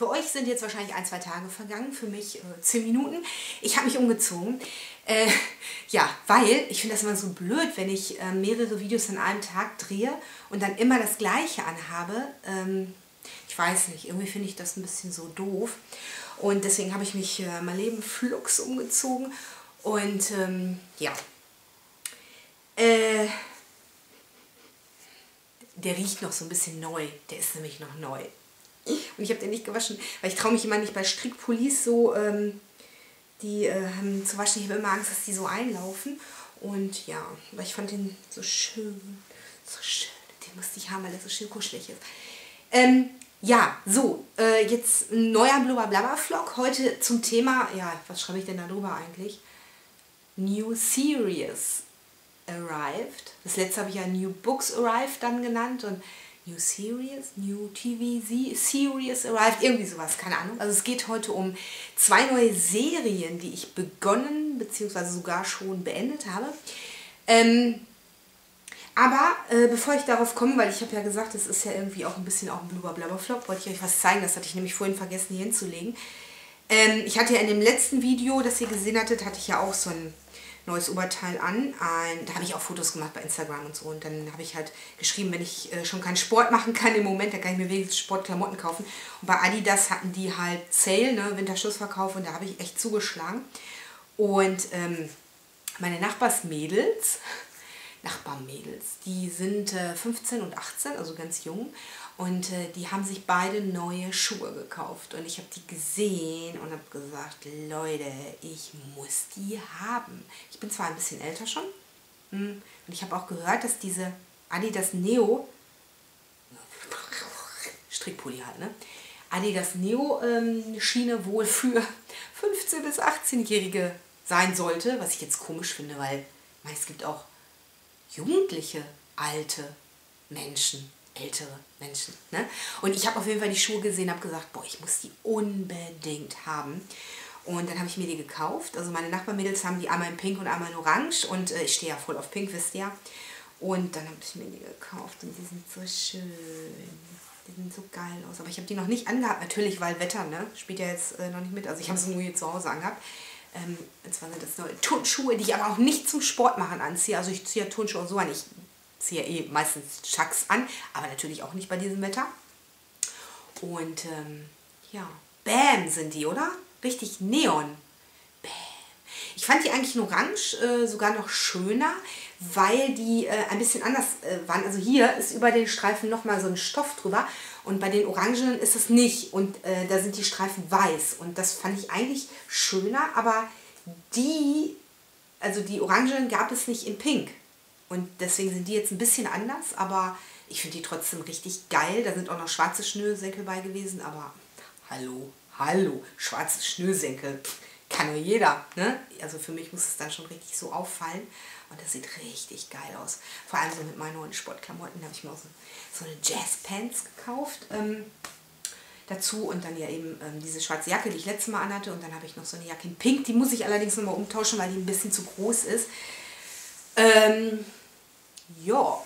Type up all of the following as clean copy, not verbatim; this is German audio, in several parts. Für euch sind jetzt wahrscheinlich ein, zwei Tage vergangen, für mich 10 Minuten. Ich habe mich umgezogen. Ja, weil ich finde das immer so blöd, wenn ich mehrere Videos an einem Tag drehe und dann immer das Gleiche anhabe. Ich weiß nicht, irgendwie finde ich das ein bisschen so doof. Und deswegen habe ich mich mein Leben flugs umgezogen. Und ja, der riecht noch so ein bisschen neu. Der ist nämlich noch neu. Und ich habe den nicht gewaschen, weil ich traue mich immer nicht bei Strickpullis so die zu waschen. Ich habe immer Angst, dass die so einlaufen. Und ja, weil ich fand den so schön, den musste ich haben, weil der so schön kuschelig ist. Ja, so, jetzt ein neuer Blubber-Blubber-Vlog. Heute zum Thema, ja, was schreibe ich denn da drüber eigentlich? New Series Arrived. Das letzte habe ich ja New Books Arrived dann genannt und New Series, New TV Series Arrived, irgendwie sowas, keine Ahnung. Also es geht heute um 2 neue Serien, die ich begonnen bzw. sogar schon beendet habe. Aber bevor ich darauf komme, weil ich habe ja gesagt, es ist ja irgendwie auch ein bisschen auch ein Blubber-Blubber-Flop, wollte ich euch was zeigen, das hatte ich nämlich vorhin vergessen hier hinzulegen. Ich hatte ja in dem letzten Video, das ihr gesehen hattet, hatte ich ja auch so ein neues Oberteil an. Da habe ich auch Fotos gemacht bei Instagram und so. Und dann habe ich halt geschrieben, wenn ich schon keinen Sport machen kann im Moment, dann kann ich mir wenigstens Sportklamotten kaufen. Und bei Adidas hatten die halt Sale, ne, Winterschlussverkauf, und da habe ich echt zugeschlagen. Und meine Nachbarmädels, die sind 15 und 18, also ganz jung. Und die haben sich beide neue Schuhe gekauft. Und ich habe die gesehen und habe gesagt, Leute, ich muss die haben. Ich bin zwar ein bisschen älter schon. Und ich habe auch gehört, dass diese Adidas Neo, Strickpulli halt, ne? Adidas Neo Schiene wohl für 15- bis 18-Jährige sein sollte. Was ich jetzt komisch finde, weil es gibt auch jugendliche, alte Menschen. Ältere Menschen. Ne? Und ich habe auf jeden Fall die Schuhe gesehen, habe gesagt, boah, ich muss die unbedingt haben. Und dann habe ich mir die gekauft. Also meine Nachbarmädels haben die einmal in Pink und einmal in Orange. Und ich stehe ja voll auf Pink, wisst ihr. Und dann habe ich mir die gekauft. Und die sind so schön. Die sind so geil aus. Aber ich habe die noch nicht angehabt. Natürlich, weil Wetter, ne? Spielt ja jetzt noch nicht mit. Also ich habe sie nur hier zu Hause angehabt. Jetzt waren das neue Turnschuhe, die ich aber auch nicht zum Sport machen anziehe. Also ich ziehe ja Turnschuhe auch so an. Ich ziehe ja eh meistens Chucks an, aber natürlich auch nicht bei diesem Wetter. Und ja, bam sind die, oder? Richtig Neon. Bam. Ich fand die eigentlich in Orange sogar noch schöner, weil die ein bisschen anders waren. Also hier ist über den Streifen nochmal so ein Stoff drüber und bei den Orangenen ist es nicht. Und da sind die Streifen weiß und das fand ich eigentlich schöner, aber die Orangenen gab es nicht in Pink. Und deswegen sind die jetzt ein bisschen anders, aber ich finde die trotzdem richtig geil. Da sind auch noch schwarze Schnürsenkel bei gewesen, aber hallo, schwarze Schnürsenkel, kann nur jeder, ne? Also für mich muss es dann schon richtig so auffallen und das sieht richtig geil aus. Vor allem so mit meinen neuen Sportklamotten, da habe ich mir auch so eine Jazz-Pants gekauft dazu und dann ja eben diese schwarze Jacke, die ich letztes Mal anhatte, und dann habe ich noch so eine Jacke in Pink, die muss ich allerdings nochmal umtauschen, weil die ein bisschen zu groß ist. Ja,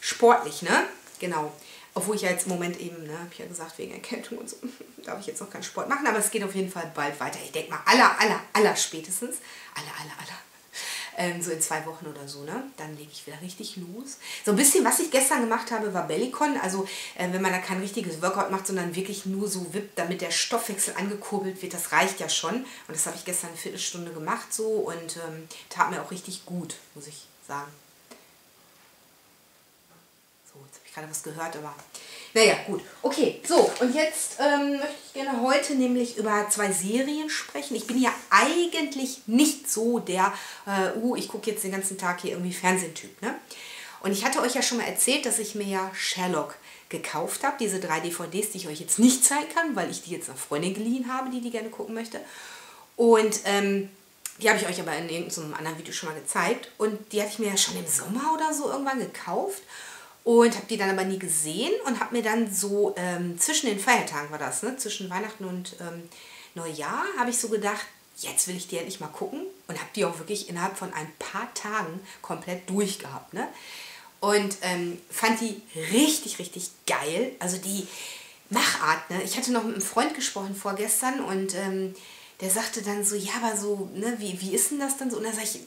sportlich, ne? Genau. Obwohl ich ja jetzt im Moment eben, ne, habe ich ja gesagt, wegen Erkältung und so, darf ich jetzt noch keinen Sport machen, aber es geht auf jeden Fall bald weiter. Ich denke mal, spätestens, so in 2 Wochen oder so, ne? Dann lege ich wieder richtig los. So ein bisschen, was ich gestern gemacht habe, war Bellicon. Also wenn man da kein richtiges Workout macht, sondern wirklich nur so wippt, damit der Stoffwechsel angekurbelt wird, das reicht ja schon. Und das habe ich gestern eine Viertelstunde gemacht so und tat mir auch richtig gut, muss ich sagen. So, jetzt habe ich gerade was gehört, aber naja, gut. Okay, so, und jetzt möchte ich gerne heute nämlich über 2 Serien sprechen. Ich bin ja eigentlich nicht so der, ich gucke jetzt den ganzen Tag hier irgendwie Fernsehtyp, ne? Und ich hatte euch ja schon mal erzählt, dass ich mir ja Sherlock gekauft habe, diese 3 DVDs, die ich euch jetzt nicht zeigen kann, weil ich die jetzt einer Freundin geliehen habe, die gerne gucken möchte. Und die habe ich euch aber in irgendeinem anderen Video schon mal gezeigt. Und die hatte ich mir ja schon im Sommer oder so irgendwann gekauft. Und habe die dann aber nie gesehen und habe mir dann so, zwischen den Feiertagen war das, ne? Zwischen Weihnachten und Neujahr, habe ich so gedacht, jetzt will ich die endlich mal gucken. Und habe die auch wirklich innerhalb von ein paar Tagen komplett durchgehabt, ne? Und fand die richtig, richtig geil. Also die nachatme. Ich hatte noch mit einem Freund gesprochen vorgestern und der sagte dann so, ja, aber so, ne, wie ist denn das dann so? Und dann sage ich,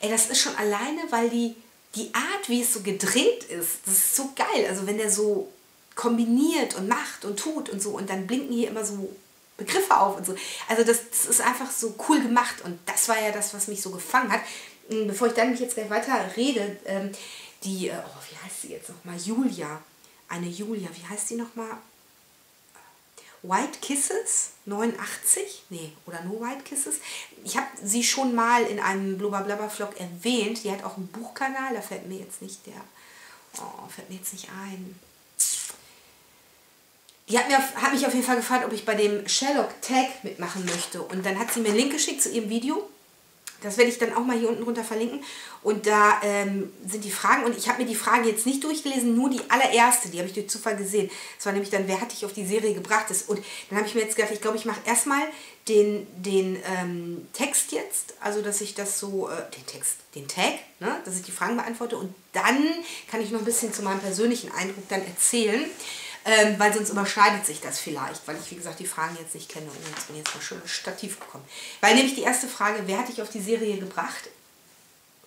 ey, das ist schon alleine, weil die Art, wie es so gedreht ist, das ist so geil. Also wenn der so kombiniert und macht und tut und so und dann blinken hier immer so Begriffe auf und so. Also das ist einfach so cool gemacht und das war ja das, was mich so gefangen hat. Bevor ich dann mich jetzt gleich weiter rede, die, oh, wie heißt sie jetzt nochmal? Julia. Eine Julia, wie heißt die nochmal? White Kisses 89? Nee, oder No White Kisses? Ich habe sie schon mal in einem Blubber-Blubber-Vlog erwähnt. Die hat auch einen Buchkanal, da fällt mir jetzt nicht ein. Die hat mich auf jeden Fall gefragt, ob ich bei dem Sherlock Tag mitmachen möchte. Und dann hat sie mir einen Link geschickt zu ihrem Video. Das werde ich dann auch mal hier unten runter verlinken. Und da sind die Fragen. Und ich habe mir die Frage jetzt nicht durchgelesen, nur die allererste. Die habe ich durch Zufall gesehen. Das war nämlich dann, wer hat dich auf die Serie gebracht? Und dann habe ich mir jetzt gedacht, ich glaube, ich mache erstmal den Text jetzt. Also, dass ich das so, den Tag, ne? Dass ich die Fragen beantworte. Und dann kann ich noch ein bisschen zu meinem persönlichen Eindruck dann erzählen. Weil sonst überschneidet sich das vielleicht, weil ich, wie gesagt, die Fragen jetzt nicht kenne. Und jetzt bin ich jetzt mal schön ins Stativ gekommen. Weil nämlich die erste Frage, wer hat dich auf die Serie gebracht?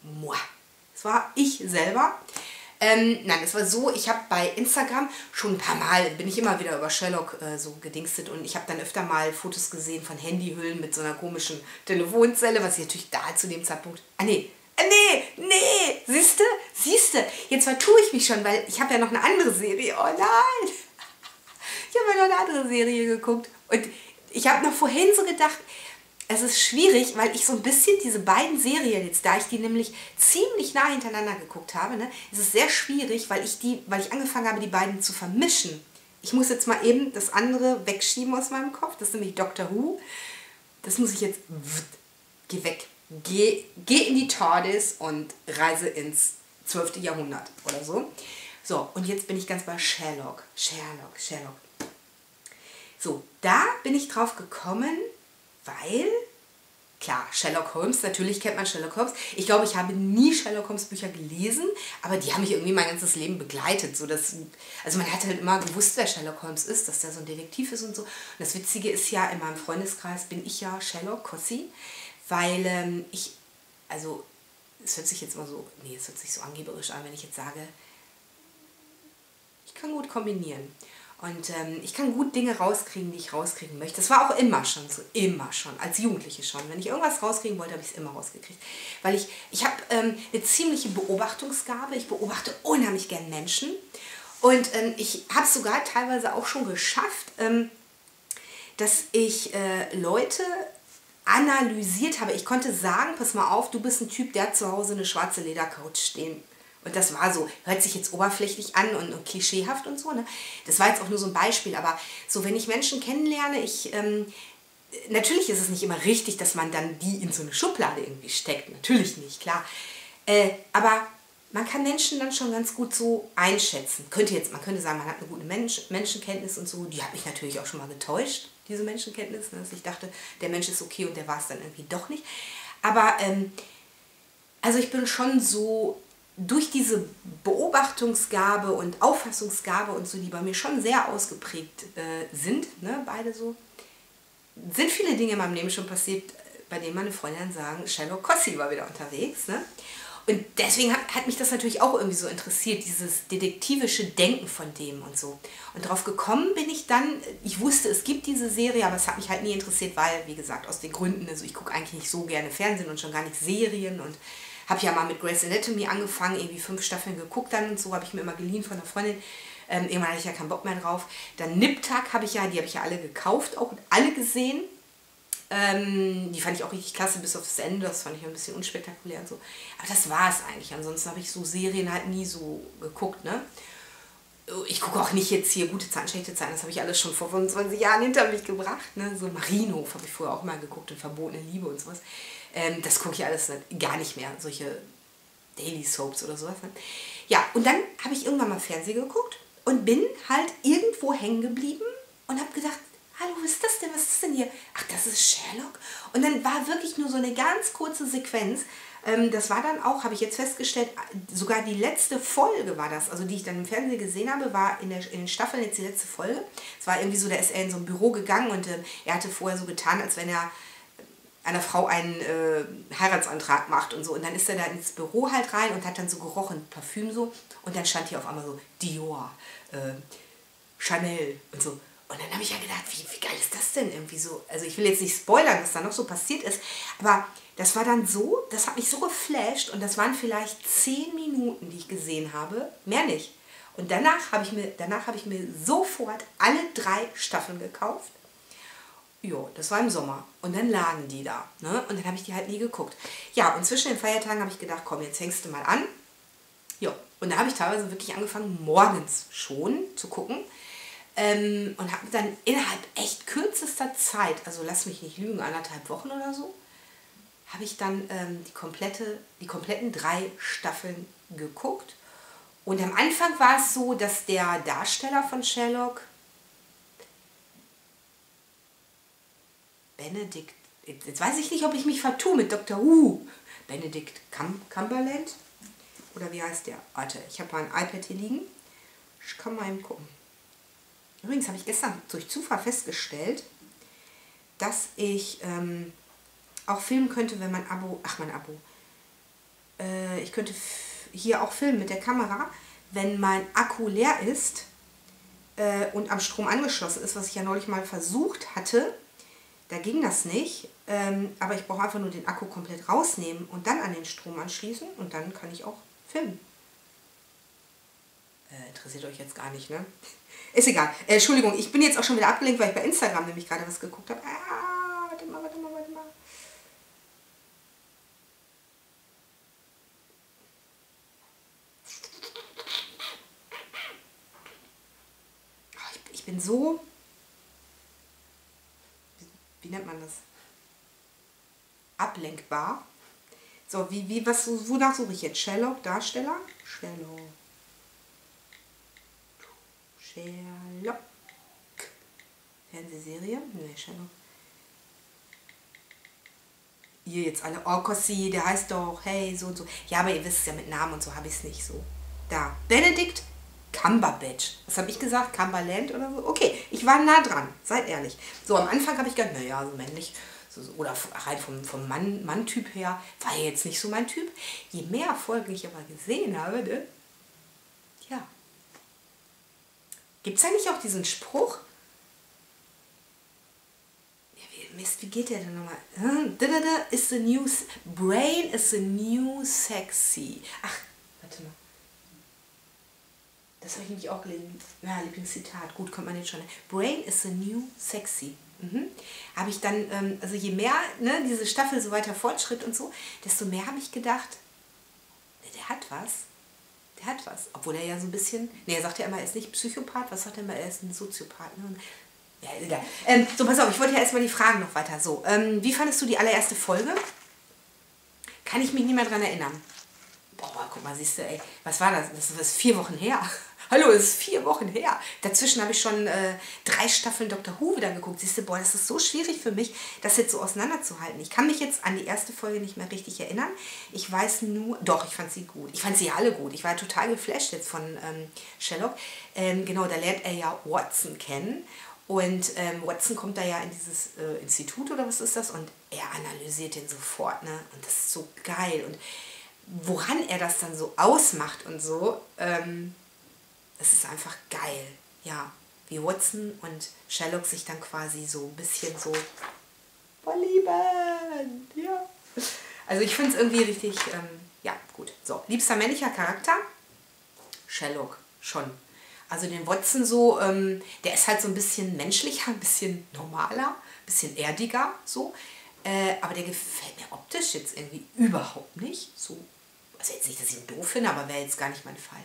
Moi. Das war ich selber. Nein, es war so, ich habe bei Instagram schon ein paar Mal, bin ich immer wieder über Sherlock so gedingstet und ich habe dann öfter mal Fotos gesehen von Handyhüllen mit so einer komischen Telefonzelle, was ich natürlich da zu dem Zeitpunkt... Nee, siehste, jetzt vertue ich mich schon, weil ich habe ja noch eine andere Serie, oh nein, ich habe ja noch eine andere Serie geguckt und ich habe noch vorhin so gedacht, es ist schwierig, weil ich so ein bisschen diese beiden Serien jetzt, da ich die nämlich ziemlich nah hintereinander geguckt habe, ne, ist es sehr schwierig, weil ich angefangen habe, die beiden zu vermischen. Ich muss jetzt mal eben das andere wegschieben aus meinem Kopf, das ist nämlich Doctor Who, das muss ich jetzt, geh weg. Geh in die TARDIS und reise ins 12. Jahrhundert oder so. So, und jetzt bin ich ganz bei Sherlock. So, da bin ich drauf gekommen, weil, klar, Sherlock Holmes, natürlich kennt man Sherlock Holmes. Ich glaube, ich habe nie Sherlock Holmes Bücher gelesen, aber die haben mich irgendwie mein ganzes Leben begleitet. So, dass, also man hat halt immer gewusst, wer Sherlock Holmes ist, dass der so ein Detektiv ist und so. Und das Witzige ist ja, in meinem Freundeskreis bin ich ja Sherlock Kossi. Weil ich, also es hört sich jetzt mal so, nee, es hört sich so angeberisch an, wenn ich jetzt sage, ich kann gut kombinieren und ich kann gut Dinge rauskriegen, die ich rauskriegen möchte. Das war auch immer schon so, als Jugendliche schon. Wenn ich irgendwas rauskriegen wollte, habe ich es immer rausgekriegt. Weil ich habe eine ziemliche Beobachtungsgabe, ich beobachte unheimlich gern Menschen und ich habe es sogar teilweise auch schon geschafft, dass ich Leute analysiert habe. Ich konnte sagen, pass mal auf, du bist ein Typ, der hat zu Hause eine schwarze Ledercouch stehen. Und das war so, hört sich jetzt oberflächlich an und klischeehaft und so, ne? Das war jetzt auch nur so ein Beispiel, aber so, wenn ich Menschen kennenlerne, natürlich ist es nicht immer richtig, dass man dann die in so eine Schublade irgendwie steckt. Natürlich nicht, klar. Aber man kann Menschen dann schon ganz gut so einschätzen. Man könnte sagen, man hat eine gute Menschenkenntnis und so. Die hat mich natürlich auch schon mal getäuscht, diese Menschenkenntnis, dass ich dachte, der Mensch ist okay und der war es dann irgendwie doch nicht. Aber, also ich bin schon so, durch diese Beobachtungsgabe und Auffassungsgabe und so, die bei mir schon sehr ausgeprägt sind, ne, beide so, sind viele Dinge in meinem Leben schon passiert, bei denen meine Freundinnen sagen, Sherlock Kossi war wieder unterwegs, ne? Und deswegen hat mich das natürlich auch irgendwie so interessiert, dieses detektivische Denken von dem und so. Und drauf gekommen bin ich dann, ich wusste, es gibt diese Serie, aber es hat mich halt nie interessiert, weil, wie gesagt, aus den Gründen, also ich gucke eigentlich nicht so gerne Fernsehen und schon gar nicht Serien und habe ja mal mit Grey's Anatomy angefangen, irgendwie 5 Staffeln geguckt dann und so, habe ich mir immer geliehen von einer Freundin. Irgendwann hatte ich ja keinen Bock mehr drauf. Dann Nip-Tuck die habe ich ja alle gekauft auch und alle gesehen. Die fand ich auch richtig klasse, bis aufs Ende, das fand ich ein bisschen unspektakulär und so. Aber das war es eigentlich, ansonsten habe ich so Serien halt nie so geguckt, ne? Ich gucke auch nicht jetzt hier gute Zeiten, schlechte Zeiten, das habe ich alles schon vor 25 Jahren hinter mich gebracht, ne? So Marienhof habe ich früher auch mal geguckt und Verbotene Liebe und sowas. Das gucke ich alles gar nicht mehr, solche Daily Soaps oder sowas, ne? Ja, und dann habe ich irgendwann mal Fernsehen geguckt und bin halt irgendwo hängen geblieben und habe gedacht, hallo, was ist das denn? Was ist denn hier? Ach, das ist Sherlock? Und dann war wirklich nur so eine ganz kurze Sequenz, Das war dann auch, habe ich jetzt festgestellt, sogar die letzte Folge war das, also die ich dann im Fernsehen gesehen habe, war in den Staffeln jetzt die letzte Folge. Es war irgendwie so, da ist er in so ein Büro gegangen und er hatte vorher so getan, als wenn er einer Frau einen Heiratsantrag macht und so. Und dann ist er da ins Büro halt rein und hat dann so gerochen, Parfüm so. Und dann stand hier auf einmal so Dior, Chanel und so. Und dann habe ich ja gedacht, wie geil ist das denn irgendwie so? Also ich will jetzt nicht spoilern, was da noch so passiert ist, aber das war dann so, das hat mich so geflasht und das waren vielleicht 10 Minuten, die ich gesehen habe, mehr nicht. Und danach habe ich mir sofort alle 3 Staffeln gekauft. Jo, das war im Sommer. Und dann lagen die da, ne? Und dann habe ich die halt nie geguckt. Ja, und zwischen den Feiertagen habe ich gedacht, komm, jetzt fängst du mal an. Jo, und da habe ich teilweise wirklich angefangen, morgens schon zu gucken. Und habe dann innerhalb echt kürzester Zeit, also lass mich nicht lügen, 1,5 Wochen oder so, habe ich dann die kompletten 3 Staffeln geguckt. Und am Anfang war es so, dass der Darsteller von Sherlock, Benedict, jetzt weiß ich nicht, ob ich mich vertue mit Doctor Who, Benedict Cumberbatch, oder wie heißt der? Warte, ich habe mal ein iPad hier liegen, ich kann mal eben gucken. Übrigens habe ich gestern durch Zufall festgestellt, dass ich auch filmen könnte, wenn mein Abo, ich könnte hier auch filmen mit der Kamera, wenn mein Akku leer ist und am Strom angeschlossen ist, was ich ja neulich mal versucht hatte. Da ging das nicht, aber ich brauche einfach nur den Akku komplett rausnehmen und dann an den Strom anschließen und dann kann ich auch filmen. Interessiert euch jetzt gar nicht, ne? Ist egal. Entschuldigung, ich bin jetzt auch schon wieder abgelenkt, weil ich bei Instagram nämlich gerade was geguckt habe. Ah, warte mal. Ich bin so... Wie nennt man das? Ablenkbar. So, wonach suche ich jetzt? Sherlock, Darsteller? Sherlock. Fernsehserie? Ne, Sherlock. Ihr jetzt alle, oh Kossi, der heißt doch, hey, so und so. Ja, aber ihr wisst es ja mit Namen und so, habe ich es nicht so. Da, Benedict Cumberbatch. Was habe ich gesagt? Cumberland oder so? Okay, ich war nah dran, seid ehrlich. So, am Anfang habe ich gedacht, naja, so männlich, so, oder rein vom Mann-Typ her, war ja jetzt nicht so mein Typ. Je mehr Folgen ich aber gesehen habe, ne? Ja. Gibt es da nicht auch diesen Spruch? Mist, wie geht der denn nochmal? Brain is the new sexy. Ach, warte mal. Das habe ich nämlich auch gelesen. Ja, Lieblingszitat. Gut, kommt man jetzt schon. Brain is the new sexy. Mhm. Habe ich dann, also je mehr ne, diese Staffel so weiter fortschritt und so, desto mehr habe ich gedacht, der hat was. Der hat was, obwohl er ja so ein bisschen, ne, er sagt ja immer, er ist nicht Psychopath, was sagt er immer, er ist ein Soziopath. Ne? Ja, egal. So, pass auf, ich wollte ja erstmal die Fragen noch weiter. So, wie fandest du die allererste Folge? Kann ich mich nicht mehr dran erinnern. Boah, guck mal, siehst du, ey, was war das? Das ist 4 Wochen her. Hallo, das ist 4 Wochen her. Dazwischen habe ich schon 3 Staffeln Doctor Who wieder geguckt. Siehst du, boah, das ist so schwierig für mich, das jetzt so auseinanderzuhalten. Ich kann mich jetzt an die erste Folge nicht mehr richtig erinnern. Ich weiß nur, doch, ich fand sie gut. Ich fand sie ja alle gut. Ich war total geflasht jetzt von Sherlock. Genau, da lernt er ja Watson kennen. Und Watson kommt da ja in dieses Institut oder was ist das? Und er analysiert den sofort, ne? Und das ist so geil. Und woran er das dann so ausmacht und so... Es ist einfach geil, ja, wie Watson und Sherlock sich dann quasi so ein bisschen so verlieben, ja. Also ich finde es irgendwie richtig, ja, gut. So, liebster männlicher Charakter? Sherlock, schon. Also den Watson so, der ist halt so ein bisschen menschlicher, ein bisschen normaler, ein bisschen erdiger, so. Aber der gefällt mir optisch jetzt irgendwie überhaupt nicht, so. Also jetzt nicht, dass ich ihn doof finde, aber wäre jetzt gar nicht mein Fall.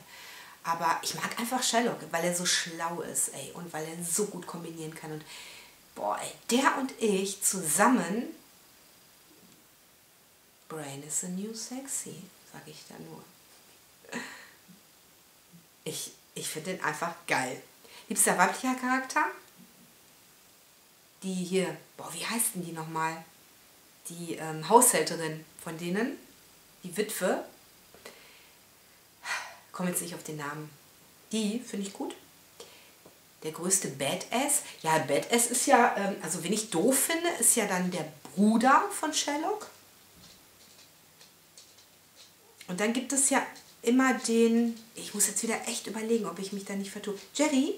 Aber ich mag einfach Sherlock, weil er so schlau ist, ey. Und weil er so gut kombinieren kann. Und boah, ey, der und ich zusammen... Brain is the new sexy, sage ich da nur. Ich finde den einfach geil. Liebster weiblicher Charakter? Die hier... Boah, wie heißt denn die nochmal? Die Haushälterin von denen. die Witwe, komme jetzt nicht auf den Namen, die finde ich gut. Der größte Badass, ja, Badass ist ja, also wen ich doof finde, ist ja dann der Bruder von Sherlock. Und dann gibt es ja immer den, ich muss jetzt wieder echt überlegen, ob ich mich da nicht vertue. Jerry,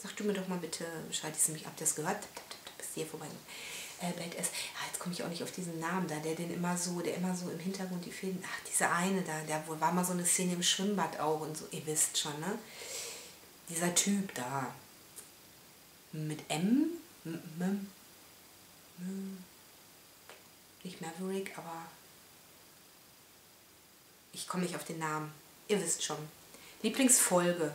sag du mir doch mal bitte Bescheid, ich mich ab, das gehört, bist hier vorbei. Badass, ah, jetzt komme ich auch nicht auf diesen Namen da, der immer so im Hintergrund die Fäden, ach, dieser eine da, der wohl war mal so eine Szene im Schwimmbad auch und so, ihr wisst schon, ne? Dieser Typ da. Mit M? Nicht Maverick, aber ich komme nicht auf den Namen. Ihr wisst schon. Lieblingsfolge.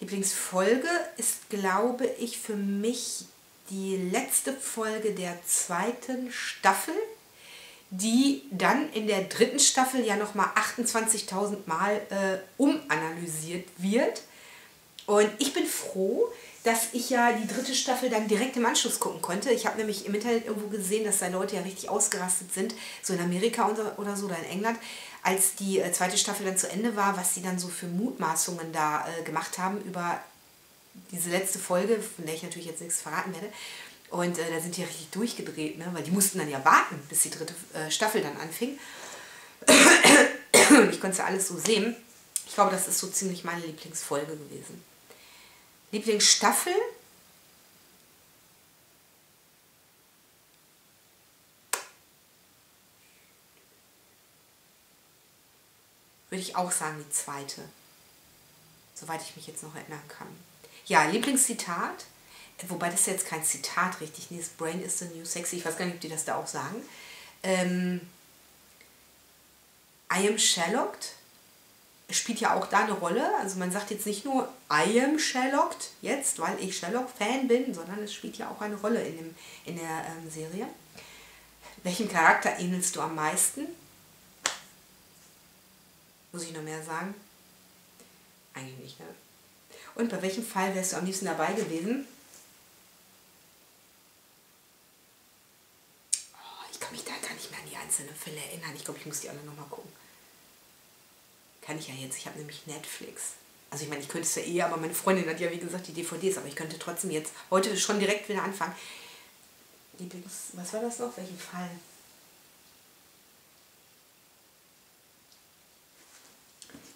Lieblingsfolge ist, glaube ich, für mich die letzte Folge der zweiten Staffel, die dann in der dritten Staffel ja nochmal 28.000 Mal umanalysiert wird. Und ich bin froh, dass ich ja die dritte Staffel dann direkt im Anschluss gucken konnte. Ich habe nämlich im Internet irgendwo gesehen, dass da Leute ja richtig ausgerastet sind, so in Amerika oder so, oder in England, als die zweite Staffel dann zu Ende war, was sie dann so für Mutmaßungen da gemacht haben über diese letzte Folge, von der ich natürlich jetzt nichts verraten werde. Und da sind die richtig durchgedreht, ne? Weil die mussten dann ja warten, bis die dritte Staffel dann anfing. Ich konnte ja alles so sehen. Ich glaube, das ist so ziemlich meine Lieblingsfolge gewesen. Lieblingsstaffel? Würde ich auch sagen, die zweite. Soweit ich mich jetzt noch erinnern kann. Ja, Lieblingszitat, wobei das ist jetzt kein Zitat richtig, nee, das Brain is the new sexy, ich weiß gar nicht, ob die das da auch sagen. I am Sherlock spielt ja auch da eine Rolle, also man sagt jetzt nicht nur I am Sherlock jetzt, weil ich Sherlock-Fan bin, sondern es spielt ja auch eine Rolle in der Serie. Welchem Charakter ähnelst du am meisten? Muss ich noch mehr sagen? Eigentlich nicht, ne? Und bei welchem Fall wärst du am liebsten dabei gewesen? Oh, ich kann mich da gar nicht mehr an die einzelnen Fälle erinnern. Ich glaube, ich muss die alle nochmal gucken. Kann ich ja jetzt. Ich habe nämlich Netflix. Also ich meine, ich könnte es ja eh, aber meine Freundin hat ja wie gesagt die DVDs, aber ich könnte trotzdem jetzt heute schon direkt wieder anfangen. Was war das noch? Welchen Fall?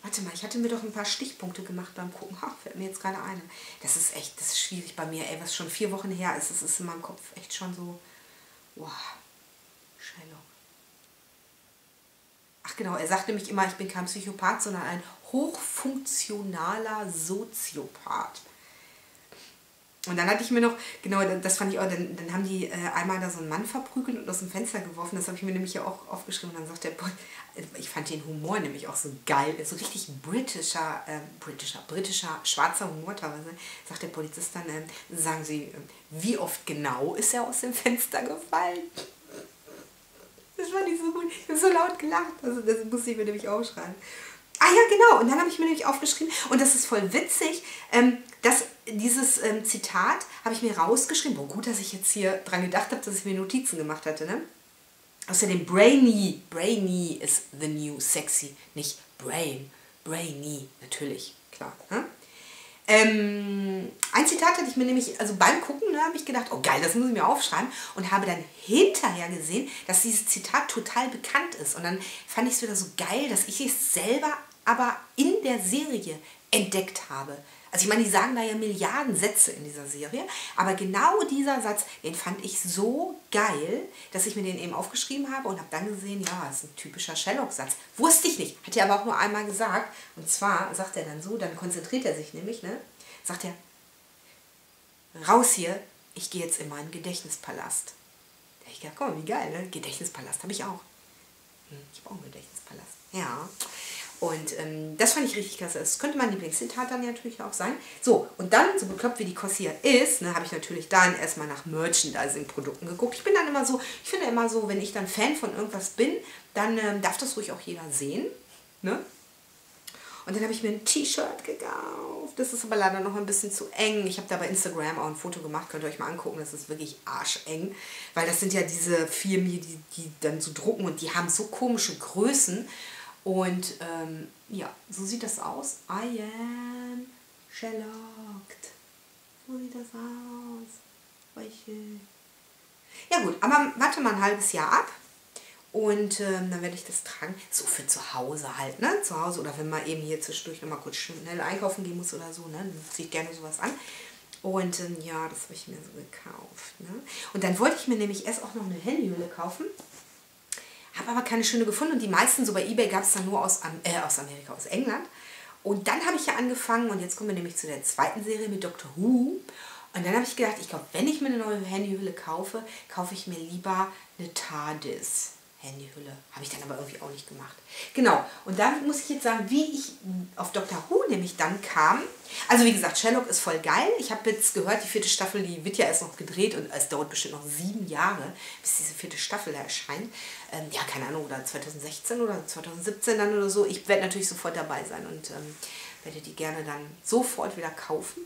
Warte mal, ich hatte mir doch ein paar Stichpunkte gemacht beim Gucken. Ha, fällt mir jetzt gerade eine. Das ist echt, das ist schwierig bei mir, ey, was schon 4 Wochen her ist. Das ist in meinem Kopf echt schon so, wow, Sherlock. Ach genau, er sagt nämlich immer, ich bin kein Psychopath, sondern ein hochfunktionaler Soziopath. Und dann hatte ich mir noch, genau, das fand ich auch, dann haben die einmal da so einen Mann verprügelt und aus dem Fenster geworfen, das habe ich mir nämlich ja auch aufgeschrieben. Und dann sagt der, boah, ich fand den Humor nämlich auch so geil, so richtig britischer, schwarzer Humor teilweise, sagt der Polizist dann, sagen Sie, wie oft genau ist er aus dem Fenster gefallen? Das fand ich so gut, ich habe so laut gelacht, also das musste ich mir nämlich aufschreiben. Ah ja, genau. Und dann habe ich mir nämlich aufgeschrieben, und das ist voll witzig, dass dieses Zitat habe ich mir rausgeschrieben. Boah, gut, dass ich jetzt hier dran gedacht habe, dass ich mir Notizen gemacht hatte, ne? Außerdem Brainy is the new sexy, nicht Brain. Brainy, natürlich, klar. Ne? Ein Zitat hatte ich mir nämlich, also beim Gucken, ne, habe ich gedacht, oh geil, das muss ich mir aufschreiben, und habe dann hinterher gesehen, dass dieses Zitat total bekannt ist, und dann fand ich es wieder so geil, dass ich es selber aber in der Serie entdeckt habe. Also ich meine, die sagen da ja Milliarden Sätze in dieser Serie, aber genau dieser Satz, den fand ich so geil, dass ich mir den eben aufgeschrieben habe und habe dann gesehen, ja, das ist ein typischer Sherlock-Satz. Wusste ich nicht, hat er aber auch nur einmal gesagt. Und zwar sagt er dann so, dann konzentriert er sich nämlich, ne? Sagt er, raus hier, ich gehe jetzt in meinen Gedächtnispalast. Da habe ich gedacht, komm, wie geil, ne? Gedächtnispalast habe ich auch. Ich habe auch einen Gedächtnispalast, ja. Und das fand ich richtig klasse. Das könnte mein Lieblingszitat dann natürlich auch sein. So, und dann, so bekloppt wie die Kost hier ist, ne, habe ich natürlich dann erstmal nach Merchandising-Produkten geguckt. Ich bin dann immer so, ich finde immer so, wenn ich dann Fan von irgendwas bin, dann darf das ruhig auch jeder sehen. Ne? Und dann habe ich mir ein T-Shirt gekauft. Das ist aber leider noch ein bisschen zu eng. Ich habe da bei Instagram auch ein Foto gemacht. Könnt ihr euch mal angucken. Das ist wirklich arscheng. Weil das sind ja diese Firmen, die dann so drucken. Und die haben so komische Größen. Und ja, so sieht das aus. I am Sherlock. So sieht das aus. Ja gut, aber warte mal ein halbes Jahr ab. Und dann werde ich das tragen. So für zu Hause halt, ne? Zu Hause oder wenn man eben hier zwischendurch nochmal kurz schnell einkaufen gehen muss oder so, ne? Dann ziehe ich gerne sowas an. Und ja, das habe ich mir so gekauft, ne? Und dann wollte ich mir nämlich erst auch noch eine Handyhülle kaufen. Habe aber keine schöne gefunden. Und die meisten, so bei eBay, gab es dann nur aus Amerika, aus England. Und dann habe ich ja angefangen. Und jetzt kommen wir nämlich zu der zweiten Serie mit Doctor Who. Und dann habe ich gedacht, ich glaube, wenn ich mir eine neue Handyhülle kaufe, kaufe ich mir lieber eine TARDIS. Handyhülle. Habe ich dann aber irgendwie auch nicht gemacht. Genau. Und damit muss ich jetzt sagen, wie ich auf Doctor Who nämlich dann kam. Also wie gesagt, Sherlock ist voll geil. Ich habe jetzt gehört, die vierte Staffel, die wird ja erst noch gedreht und es dauert bestimmt noch 7 Jahre, bis diese vierte Staffel da erscheint. Ja, keine Ahnung, oder 2016 oder 2017 dann oder so. Ich werde natürlich sofort dabei sein und werde die gerne dann sofort wieder kaufen.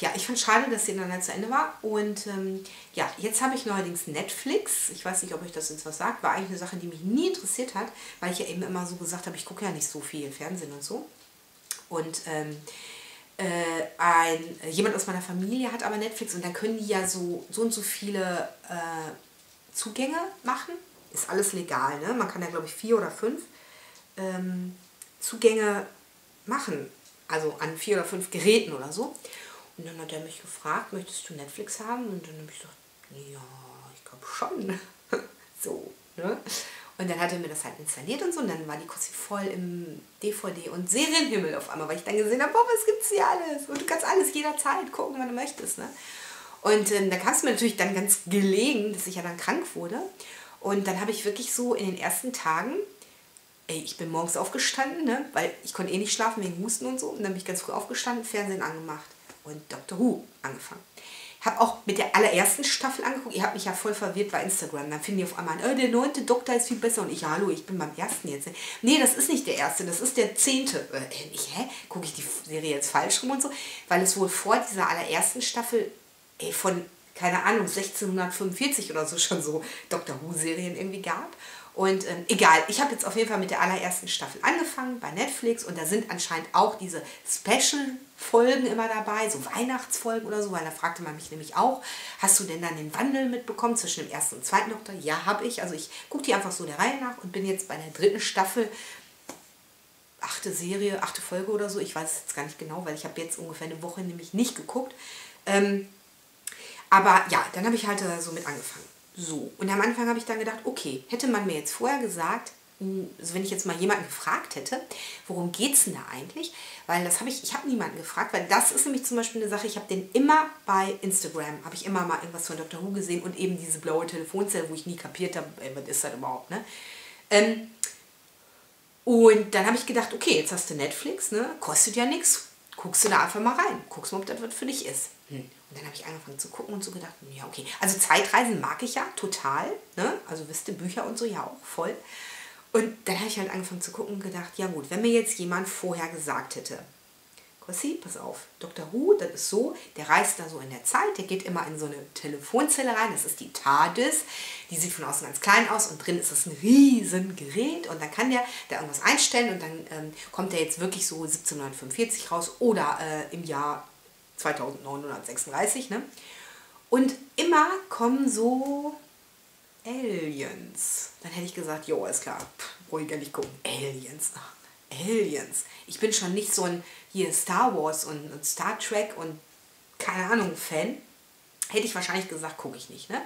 Ja, ich fand schade, dass die dann zu Ende war. Und ja, jetzt habe ich neuerdings Netflix. Ich weiß nicht, ob euch das jetzt was sagt. War eigentlich eine Sache, die mich nie interessiert hat, weil ich ja eben immer so gesagt habe, ich gucke ja nicht so viel Fernsehen und so. Und jemand aus meiner Familie hat aber Netflix und dann können die ja so und so viele Zugänge machen. Ist alles legal, ne? Man kann ja, glaube ich, 4 oder 5 Zugänge machen. Also an 4 oder 5 Geräten oder so. Und dann hat er mich gefragt, möchtest du Netflix haben? Und dann habe ich gesagt, ja, ich glaube schon. So, ne? Und dann hat er mir das halt installiert und so. Und dann war die Kotze voll im DVD- und Serienhimmel auf einmal, weil ich dann gesehen habe, boah, was gibt's hier alles? Und du kannst alles jederzeit gucken, wann du möchtest, ne? Und da kam es mir natürlich dann ganz gelegen, dass ich ja dann krank wurde. Und dann habe ich wirklich so in den ersten Tagen... Ey, ich bin morgens aufgestanden, ne? Weil ich konnte eh nicht schlafen wegen Husten und so. Und dann bin ich ganz früh aufgestanden, Fernsehen angemacht und Doctor Who angefangen. Habe auch mit der allerersten Staffel angeguckt. Ihr habt mich ja voll verwirrt bei Instagram. Dann finden die auf einmal an, oh, der 9. Doktor ist viel besser. Und ich, hallo, ich bin beim 1. jetzt. Nee, das ist nicht der 1., das ist der 10. Hä? Gucke ich die Serie jetzt falsch rum und so? Weil es wohl vor dieser allerersten Staffel, ey, von, keine Ahnung, 1645 oder so schon so Doctor Who-Serien irgendwie gab. Und egal, ich habe jetzt auf jeden Fall mit der allerersten Staffel angefangen bei Netflix und da sind anscheinend auch diese Special-Folgen immer dabei, so Weihnachtsfolgen oder so, weil da fragte man mich nämlich auch, hast du denn dann den Wandel mitbekommen zwischen dem 1. und 2. Doktor? Ja, habe ich. Also ich gucke die einfach so der Reihe nach und bin jetzt bei der 3. Staffel, 8. Folge oder so, ich weiß es jetzt gar nicht genau, weil ich habe jetzt ungefähr eine Woche nämlich nicht geguckt. Aber ja, dann habe ich halt so mit angefangen. So, und am Anfang habe ich dann gedacht, okay, hätte man mir jetzt vorher gesagt, also wenn ich jetzt mal jemanden gefragt hätte, worum geht es denn da eigentlich? Weil das habe ich habe niemanden gefragt, weil das ist nämlich zum Beispiel eine Sache, ich habe den immer bei Instagram, habe ich immer mal irgendwas von Doctor Who gesehen und eben diese blaue Telefonzelle, wo ich nie kapiert habe, ey, was ist das überhaupt, ne? Und dann habe ich gedacht, okay, jetzt hast du Netflix, ne? Kostet ja nichts, guckst du da einfach mal rein, guckst mal, ob das was für dich ist. Und dann habe ich angefangen zu gucken und so gedacht, ja okay, also Zeitreisen mag ich ja total, ne? Also wisst ihr, Bücher und so ja auch voll. Und dann habe ich halt angefangen zu gucken und gedacht, ja gut, wenn mir jetzt jemand vorher gesagt hätte, Kossi, pass auf, Doctor Who, das ist so, der reist da so in der Zeit, der geht immer in so eine Telefonzelle rein, das ist die TARDIS, die sieht von außen ganz klein aus und drin ist das ein riesen Gerät und dann kann der da irgendwas einstellen und dann kommt der jetzt wirklich so 1745 raus oder im Jahr 2936, ne? Und immer kommen so Aliens. Dann hätte ich gesagt, jo, alles klar, ruhiger nicht gucken. Aliens, ach, Aliens. Ich bin schon nicht so ein hier Star Wars und Star Trek und keine Ahnung Fan. Hätte ich wahrscheinlich gesagt, gucke ich nicht, ne?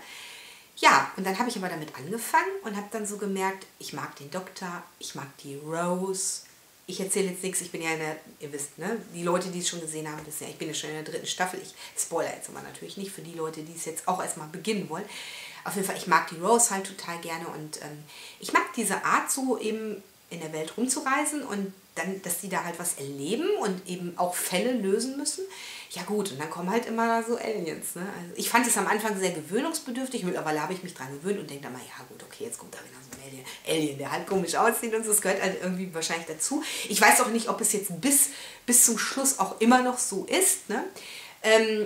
Ja, und dann habe ich aber damit angefangen und habe dann so gemerkt, ich mag den Doktor, ich mag die Rose. Ich erzähle jetzt nichts, ich bin ja in der, ihr wisst, ne, die Leute, die es schon gesehen haben, wissen ja, ich bin ja schon in der 3. Staffel. Ich spoilere jetzt aber natürlich nicht für die Leute, die es jetzt auch erstmal beginnen wollen. Auf jeden Fall, ich mag die Rose halt total gerne und ich mag diese Art so eben in der Welt rumzureisen und dann, dass die da halt was erleben und eben auch Fälle lösen müssen. Ja gut, und dann kommen halt immer so Aliens. Ne? Also ich fand es am Anfang sehr gewöhnungsbedürftig, mittlerweile habe ich mich dran gewöhnt und denke dann mal, ja gut, okay, jetzt kommt da wieder so ein Alien, der halt komisch aussieht und so, das gehört halt irgendwie wahrscheinlich dazu. Ich weiß auch nicht, ob es jetzt bis zum Schluss auch immer noch so ist, ne?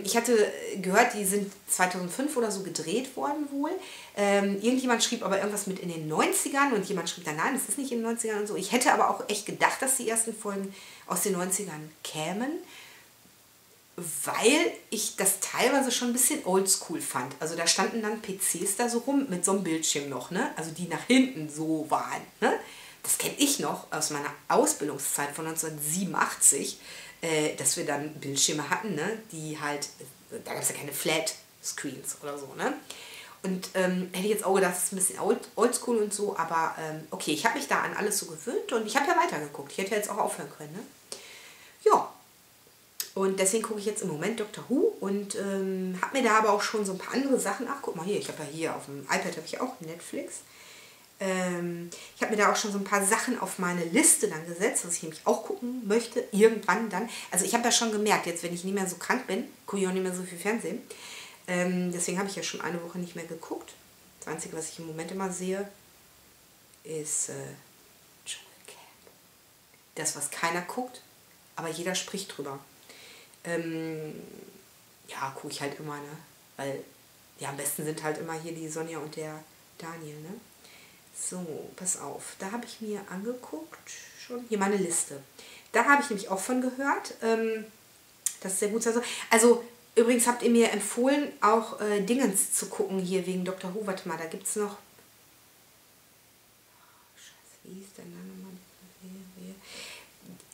Ich hatte gehört, die sind 2005 oder so gedreht worden wohl. Irgendjemand schrieb aber irgendwas mit in den 90ern und jemand schrieb dann, nein, das ist nicht in den 90ern und so. Ich hätte aber auch echt gedacht, dass die ersten Folgen aus den 90ern kämen, weil ich das teilweise schon ein bisschen oldschool fand. Also da standen dann PCs da so rum mit so einem Bildschirm noch, ne? Also die nach hinten so waren, ne? Das kenne ich noch aus meiner Ausbildungszeit von 1987. Dass wir dann Bildschirme hatten, ne? Die halt, da gab es ja keine Flat Screens oder so, ne? Und hätte ich jetzt auch gedacht, das ist ein bisschen oldschool und so, aber okay, ich habe mich da an alles so gewöhnt und ich habe ja weitergeguckt. Ich hätte ja jetzt auch aufhören können, ne? Ja. Und deswegen gucke ich jetzt im Moment Doctor Who und habe mir da aber auch schon so ein paar andere Sachen, ach guck mal hier, ich habe ja hier auf dem iPad habe ich auch Netflix. Ich habe mir da auch schon so ein paar Sachen auf meine Liste dann gesetzt, was ich nämlich auch gucken möchte, irgendwann dann. Also ich habe ja schon gemerkt, jetzt wenn ich nicht mehr so krank bin, gucke ich auch nicht mehr so viel Fernsehen. Deswegen habe ich ja schon eine Woche nicht mehr geguckt. Das Einzige, was ich im Moment immer sehe, ist Dschungelcamp. Das, was keiner guckt, aber jeder spricht drüber. Ja, gucke ich halt immer, ne? Weil ja, am besten sind halt immer hier die Sonja und der Daniel, ne? So, pass auf, da habe ich mir angeguckt, schon hier meine Liste. Da habe ich nämlich auch von gehört, das ist sehr gut. Also übrigens habt ihr mir empfohlen, auch Dingens zu gucken hier wegen Dr. Who. Warte mal, da gibt es noch... Oh, Scheiße, wie hieß denn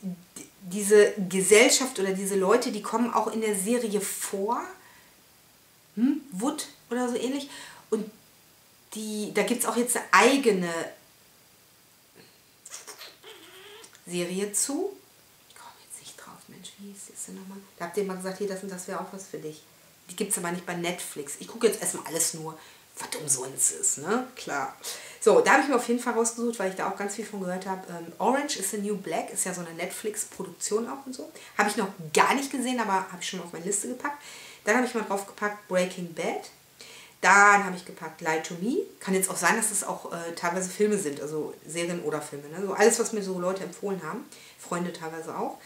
da nochmal? Diese Gesellschaft oder diese Leute, die kommen auch in der Serie vor. Hm? Wood oder so ähnlich. Und da gibt es auch jetzt eine eigene Serie zu. Ich komme jetzt nicht drauf, Mensch, wie hieß das denn nochmal? Da habt ihr mal gesagt, hier, das und das wäre auch was für dich. Die gibt es aber nicht bei Netflix. Ich gucke jetzt erstmal alles nur, was umsonst ist, ne? Klar. So, da habe ich mir auf jeden Fall rausgesucht, weil ich da auch ganz viel von gehört habe. Orange is the New Black ist ja so eine Netflix-Produktion auch und so. Habe ich noch gar nicht gesehen, aber habe ich schon auf meine Liste gepackt. Dann habe ich mal drauf gepackt Breaking Bad. Dann habe ich gepackt Lie to Me. Kann jetzt auch sein, dass es auch teilweise Filme sind, also Serien oder Filme. Ne? So alles, was mir so Leute empfohlen haben, Freunde teilweise auch.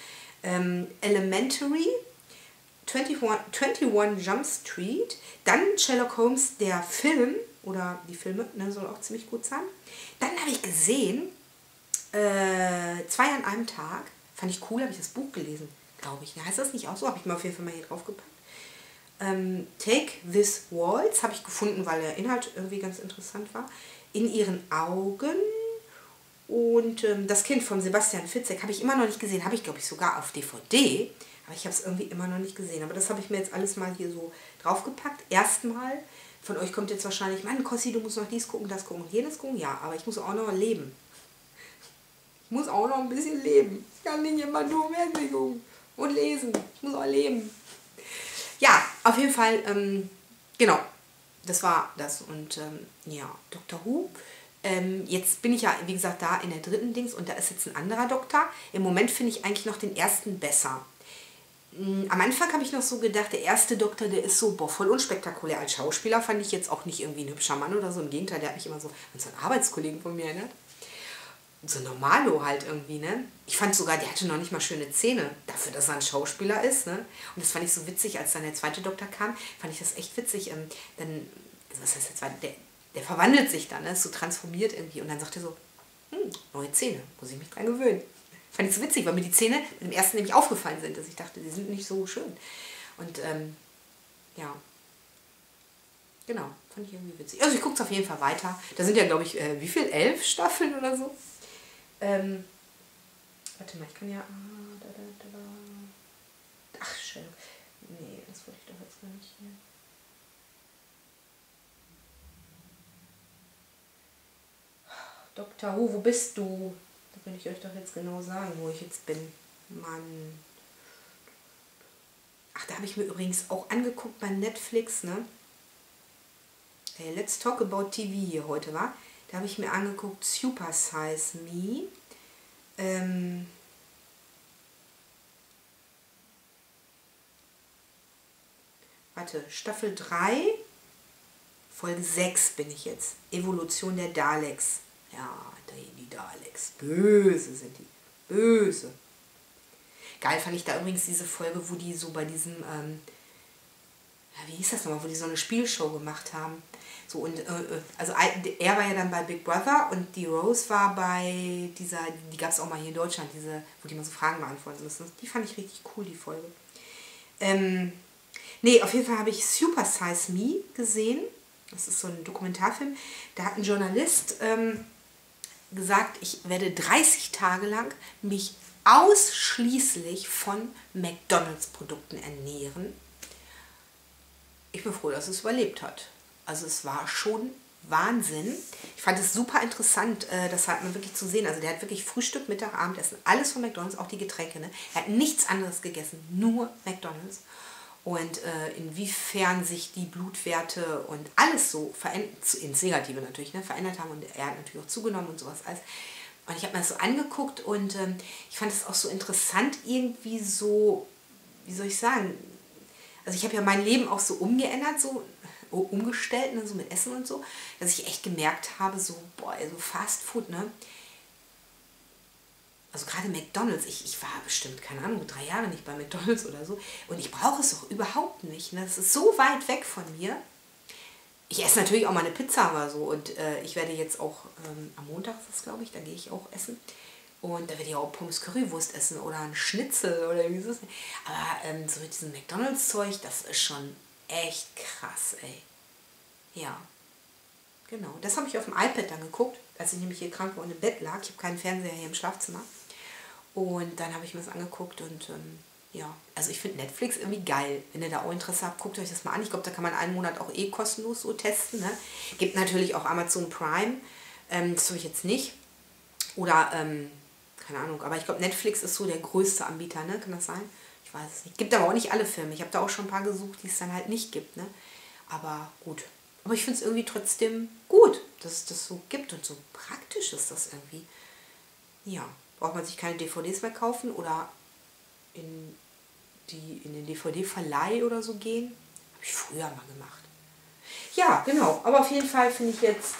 Elementary, 21 Jump Street, dann Sherlock Holmes, der Film, oder die Filme, ne, soll auch ziemlich gut sein. Dann habe ich gesehen, 2 an einem Tag, fand ich cool, habe ich das Buch gelesen, glaube ich. Ne? Heißt das nicht auch so? Habe ich mir auf jeden Fall mal hier drauf gepackt. Take This Waltz habe ich gefunden, weil der Inhalt irgendwie ganz interessant war. In ihren Augen und das Kind von Sebastian Fitzek habe ich immer noch nicht gesehen. Habe ich, glaube ich, sogar auf DVD, aber ich habe es irgendwie immer noch nicht gesehen. Aber das habe ich mir jetzt alles mal hier so draufgepackt. Erstmal, von euch kommt jetzt wahrscheinlich, Mann, Kossi, du musst noch dies gucken, das gucken, jenes gucken. Ja, aber ich muss auch noch leben. Ich muss auch noch ein bisschen leben. Ich kann nicht immer nur Fernsehen gucken und lesen. Ich muss auch leben. Ja, auf jeden Fall, genau, das war das und ja, Dr. Who. Jetzt bin ich ja, wie gesagt, da in der dritten Dings und da ist jetzt ein anderer Doktor. Im Moment finde ich eigentlich noch den ersten besser. Am Anfang habe ich noch so gedacht, der erste Doktor, der ist so boah, voll unspektakulär. Als Schauspieler fand ich jetzt auch nicht irgendwie ein hübscher Mann oder so. Im Gegenteil, der hat mich immer so an so einen Arbeitskollegen von mir erinnert. So normalo halt irgendwie, ne? Ich fand sogar, der hatte noch nicht mal schöne Zähne, dafür, dass er ein Schauspieler ist, ne? Und das fand ich so witzig, als dann der zweite Doktor kam, fand ich das echt witzig. Dann, was heißt der zweite? Der verwandelt sich dann, ne? Ist so transformiert irgendwie. Und dann sagt er so, neue Zähne, muss ich mich dran gewöhnen. Fand ich so witzig, weil mir die Zähne im ersten nämlich aufgefallen sind, dass ich dachte, die sind nicht so schön. Und, ja. Genau, fand ich irgendwie witzig. Also ich gucke es auf jeden Fall weiter. Da sind ja, glaube ich, wie viel? 11 Staffeln oder so? Warte mal, ich kann ja... Ach, schön. Nee, das wollte ich doch jetzt gar nicht hier. Dr. Who, wo bist du? Da könnte ich euch doch jetzt genau sagen, wo ich jetzt bin. Mann. Ach, da habe ich mir übrigens auch angeguckt bei Netflix, ne? Hey, let's talk about TV hier heute, wa? Da habe ich mir angeguckt Super Size Me, Warte, Staffel 3, Folge 6 bin ich jetzt. Evolution der Daleks. Ja, die Daleks. Böse sind die. Böse. Geil fand ich da übrigens diese Folge, wo die so bei diesem, wie hieß das nochmal, wo die so eine Spielshow gemacht haben. So und also er war ja dann bei Big Brother und die Rose war bei dieser, die gab es auch mal hier in Deutschland, diese, wo die mal so Fragen beantworten müssen. Die fand ich richtig cool, die Folge. Nee, auf jeden Fall habe ich Super Size Me gesehen. Das ist so ein Dokumentarfilm. Da hat ein Journalist gesagt, ich werde 30 Tage lang mich ausschließlich von McDonalds-Produkten ernähren. Ich bin froh, dass es überlebt hat. Also es war schon Wahnsinn. Ich fand es super interessant, das hat man wirklich zu sehen. Also der hat wirklich Frühstück, Mittag, Abendessen, alles von McDonalds, auch die Getränke. Ne? Er hat nichts anderes gegessen, nur McDonalds. Und inwiefern sich die Blutwerte und alles so ins Negative natürlich, ne, verändert haben. Und er hat natürlich auch zugenommen und sowas alles. Und ich habe mir das so angeguckt und ich fand es auch so interessant irgendwie so, wie soll ich sagen, also ich habe ja mein Leben auch so umgestellt, ne, so mit Essen und so, dass ich echt gemerkt habe, so, boah, so Fast Food, ne, also gerade McDonalds, ich war bestimmt, keine Ahnung, 3 Jahre nicht bei McDonalds oder so und ich brauche es doch überhaupt nicht, ne? Das ist so weit weg von mir. Ich esse natürlich auch mal eine Pizza oder so und ich werde jetzt auch, am Montag ist das, glaube ich, da gehe ich auch essen und da werde ich auch Pommes Currywurst essen oder ein Schnitzel oder wie ist das? Aber so mit diesem McDonalds-Zeug, das ist schon echt krass, ey. Ja, genau. Das habe ich auf dem iPad dann geguckt, als ich nämlich hier krank war und im Bett lag. Ich habe keinen Fernseher hier im Schlafzimmer und dann habe ich mir das angeguckt und... ja, also ich finde Netflix irgendwie geil. Wenn ihr da auch Interesse habt, guckt euch das mal an. Ich glaube, da kann man einen Monat auch eh kostenlos so testen. Ne? Gibt natürlich auch Amazon Prime. Das tue ich jetzt nicht. Oder, keine Ahnung, aber ich glaube, Netflix ist so der größte Anbieter, ne? Kann das sein? Ich weiß es nicht. Gibt aber auch nicht alle Filme. Ich habe da auch schon ein paar gesucht, die es dann halt nicht gibt. Ne? Aber gut. Aber ich finde es irgendwie trotzdem gut, dass es das so gibt. Und so praktisch ist das irgendwie. Ja, braucht man sich keine DVDs mehr kaufen oder... in den DVD-Verleih oder so gehen. Habe ich früher mal gemacht. Ja, genau. Aber auf jeden Fall finde ich jetzt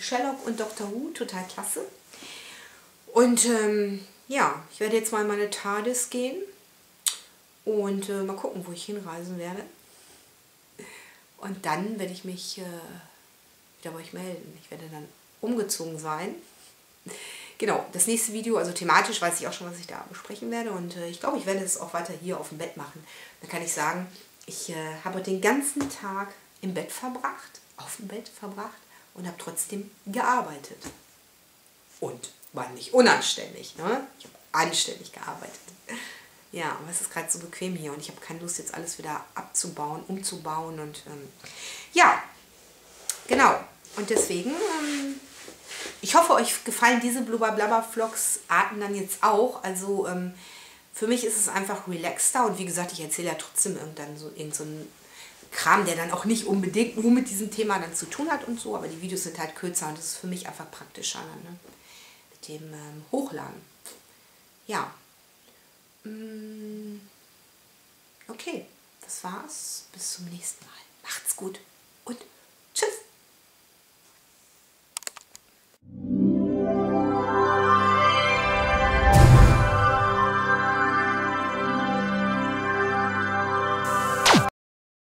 Sherlock und Doctor Who total klasse. Und ja, ich werde jetzt mal in meine TARDIS gehen und mal gucken, wo ich hinreisen werde. Und dann werde ich mich wieder bei euch melden. Ich werde dann umgezogen sein. Genau, das nächste Video, also thematisch weiß ich auch schon, was ich da besprechen werde und ich glaube, ich werde es auch weiter hier auf dem Bett machen. Dann kann ich sagen, ich habe den ganzen Tag im Bett verbracht, auf dem Bett verbracht und habe trotzdem gearbeitet. Und war nicht unanständig, ne? Ich habe anständig gearbeitet. Ja, aber es ist gerade so bequem hier und ich habe keine Lust, jetzt alles wieder abzubauen, umzubauen und ja, genau. Und deswegen... ich hoffe, euch gefallen diese Blubber-Blubber-Vlogs-Arten dann jetzt auch. Also für mich ist es einfach relaxter und wie gesagt, ich erzähle ja trotzdem irgendwann so irgendeinen Kram, der dann auch nicht unbedingt nur mit diesem Thema dann zu tun hat und so, aber die Videos sind halt kürzer und das ist für mich einfach praktischer, ne? Mit dem Hochladen. Ja. Okay, das war's. Bis zum nächsten Mal. Macht's gut.